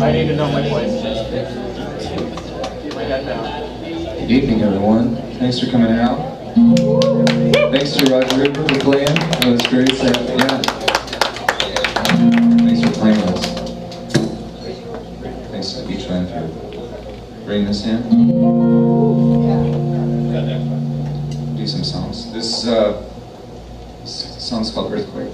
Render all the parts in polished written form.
I need to know my place. My head down. Good evening, everyone. Thanks for coming out. Thanks to Roger Hoover for playing. That was great. Yeah. Thanks for playing with us. Thanks to Beachland for bringing this in. Do some songs. This song's called Earthquake.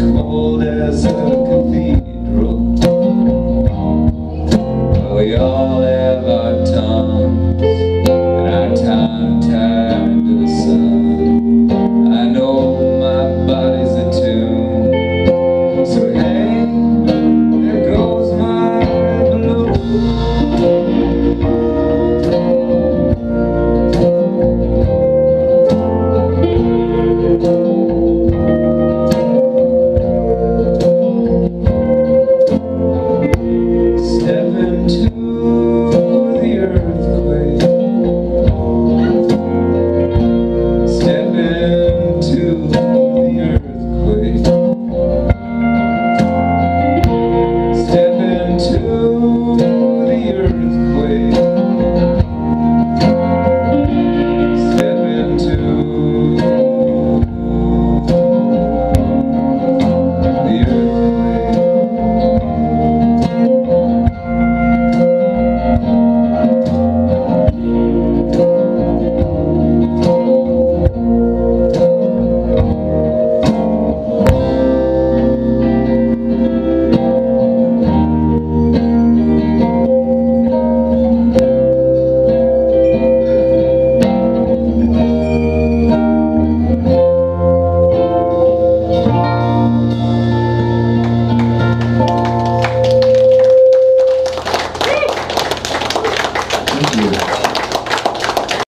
Cold as a cathedral.